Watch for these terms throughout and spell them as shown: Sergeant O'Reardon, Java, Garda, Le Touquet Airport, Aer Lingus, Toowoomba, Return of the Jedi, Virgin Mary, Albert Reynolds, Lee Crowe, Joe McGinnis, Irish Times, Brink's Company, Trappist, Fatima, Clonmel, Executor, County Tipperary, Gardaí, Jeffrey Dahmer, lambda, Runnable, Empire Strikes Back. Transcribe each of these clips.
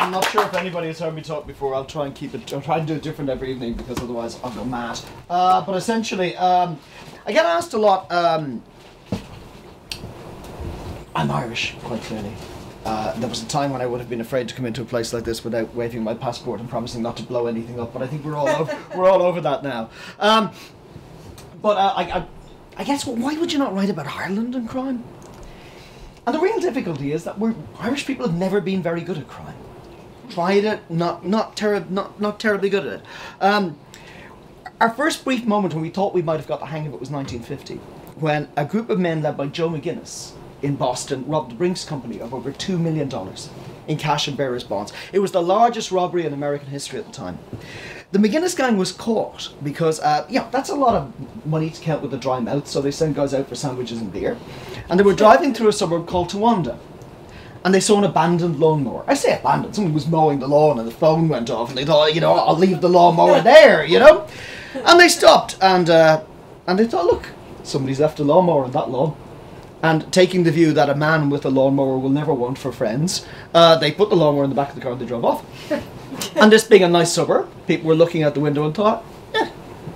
I'm not sure if anybody has heard me talk before. I'll try and keep it, I'll try and do it different every evening because otherwise I'll go mad. But essentially, I get asked a lot, I'm Irish, quite clearly. There was a time when I would have been afraid to come into a place like this without waving my passport and promising not to blow anything up, but I think we're all over, we're all over that now. But I guess, well, why would you not write about Ireland and crime? And the real difficulty is that we're, Irish people have never been very good at crime. Tried it, not terribly good at it. Our first brief moment when we thought we might have got the hang of it was 1950, when a group of men led by Joe McGinnis in Boston robbed the Brink's Company of over $2 million in cash and bearers' bonds. It was the largest robbery in American history at the time. The McGinnis gang was caught because, yeah, that's a lot of money to count with a dry mouth, so they sent guys out for sandwiches and beer. And they were driving through a suburb called Toowoomba, and they saw an abandoned lawnmower. I say abandoned, someone was mowing the lawn and the phone went off, and they thought, you know, I'll leave the lawnmower there, you know? And they stopped, and they thought, look, somebody's left a lawnmower on that lawn. And taking the view that a man with a lawnmower will never want for friends, they put the lawnmower in the back of the car and they drove off. And this being a nice suburb, people were looking out the window and thought, yeah,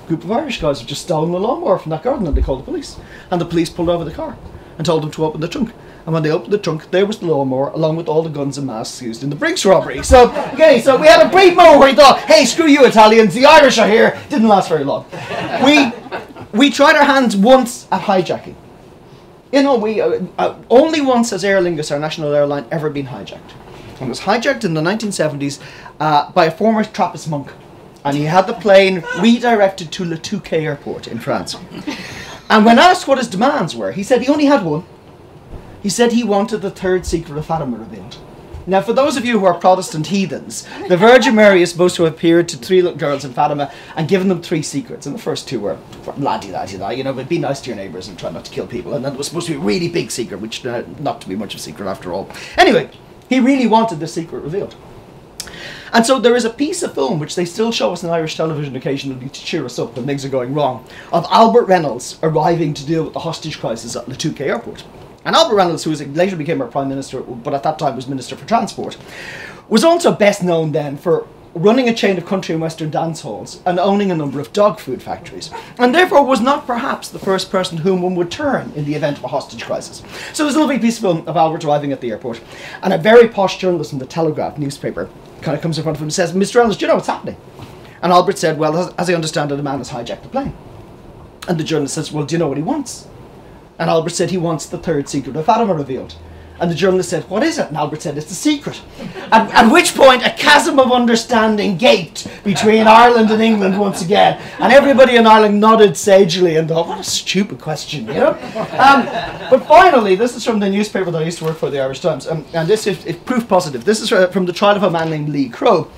a group of Irish guys have just stolen the lawnmower from that garden, and they called the police. And the police pulled over the car and told them to open the trunk. And when they opened the trunk, there was the lawnmower along with all the guns and masks used in the Brink's robbery. So, okay, so we had a brief moment where we thought, hey, screw you Italians, the Irish are here. Didn't last very long. We tried our hands once at hijacking. You know, we only once has Aer Lingus, our national airline, ever been hijacked. And it was hijacked in the 1970s by a former Trappist monk. And he had the plane redirected to Le Touquet Airport in France. And when asked what his demands were, he said he only had one. He said he wanted the third secret of Fatima revealed. Now, for those of you who are Protestant heathens, the Virgin Mary is supposed to have appeared to three little girls in Fatima and given them three secrets. And the first two were la-di-da-di-da, you know, but be nice to your neighbours and try not to kill people. And then it was supposed to be a really big secret, which turned out not to be much of a secret after all. Anyway, he really wanted the secret revealed. And so there is a piece of film, which they still show us on Irish television occasionally to cheer us up when things are going wrong, of Albert Reynolds arriving to deal with the hostage crisis at Le Touquet Airport. And Albert Reynolds, who later became our Prime Minister, but at that time was Minister for Transport, was also best known then for running a chain of country and western dance halls and owning a number of dog food factories, and therefore was not perhaps the first person whom one would turn in the event of a hostage crisis. So there's a lovely piece of film of Albert arriving at the airport, and a very posh journalist from the Telegraph newspaper kind of comes in front of him and says, "Mr Reynolds, do you know what's happening?" And Albert said, "Well, as I understand it, a man has hijacked the plane." And the journalist says, "Well, do you know what he wants?" And Albert said he wants the third secret of Fatima revealed. And the journalist said, "What is it?" And Albert said, "It's a secret." At which point a chasm of understanding gaped between Ireland and England once again. And everybody in Ireland nodded sagely and thought, what a stupid question, you know? But finally, this is from the newspaper that I used to work for, the Irish Times. And this is proof positive. This is from the trial of a man named Lee Crowe.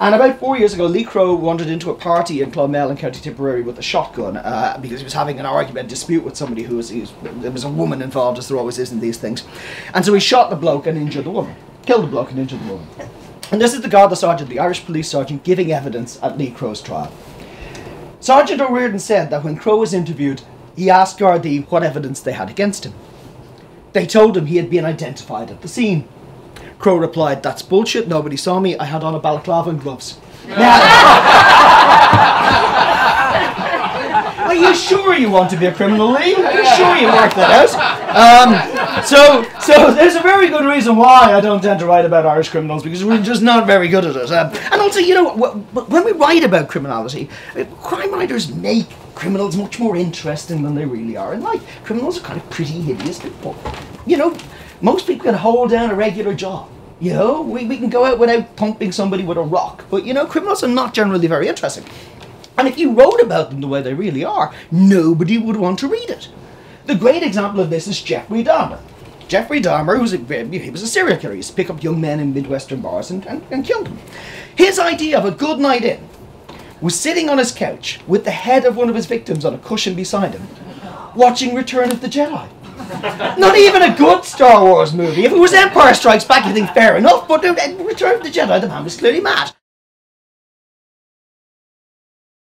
And about 4 years ago, Lee Crowe wandered into a party in Clonmel in County Tipperary with a shotgun because he was having an argument, dispute with somebody who was, there was a woman involved, as there always is in these things. And so he shot the bloke and injured the woman. Killed the bloke and injured the woman. And this is the Garda sergeant, the Irish police sergeant, giving evidence at Lee Crowe's trial. Sergeant O'Reardon said that when Crowe was interviewed, he asked Gardaí what evidence they had against him. They told him he had been identified at the scene. Crowe replied, "That's bullshit, nobody saw me, I had on a balaclava and gloves." Now, are you sure you want to be a criminal, Lee? Are you sure you worked that out? So there's a very good reason why I don't tend to write about Irish criminals, because we're just not very good at it. And also, you know, when we write about criminality, crime writers make criminals much more interesting than they really are in life. Criminals are kind of pretty hideous people, you know. Most people can hold down a regular job, you know? We can go out without pumping somebody with a rock, but, you know, criminals are not generally very interesting. And if you wrote about them the way they really are, nobody would want to read it. The great example of this is Jeffrey Dahmer. Jeffrey Dahmer, he was a serial killer. He used to pick up young men in Midwestern bars and killed them. His idea of a good night in was sitting on his couch with the head of one of his victims on a cushion beside him, watching Return of the Jedi. Not even a good Star Wars movie. If it was Empire Strikes Back, you think fair enough, but Return of the Jedi, the man was clearly mad.